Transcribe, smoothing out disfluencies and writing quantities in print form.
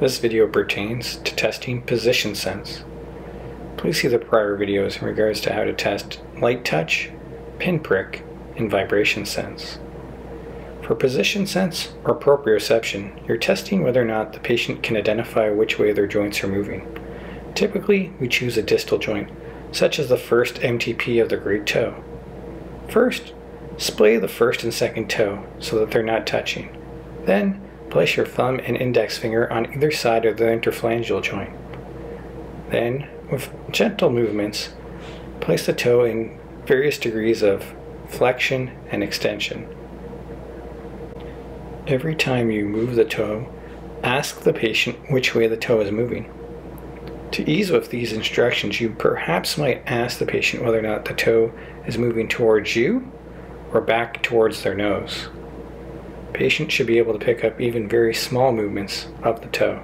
This video pertains to testing position sense. Please see the prior videos in regards to how to test light touch, pinprick, and vibration sense. For position sense or proprioception, you're testing whether or not the patient can identify which way their joints are moving. Typically, we choose a distal joint, such as the first MTP of the great toe. First, splay the first and second toe so that they're not touching. Then, place your thumb and index finger on either side of the interphalangeal joint. Then, with gentle movements, place the toe in various degrees of flexion and extension. Every time you move the toe, ask the patient which way the toe is moving. To ease with these instructions, you perhaps might ask the patient whether or not the toe is moving towards you or back towards their nose. Patients should be able to pick up even very small movements of the toe.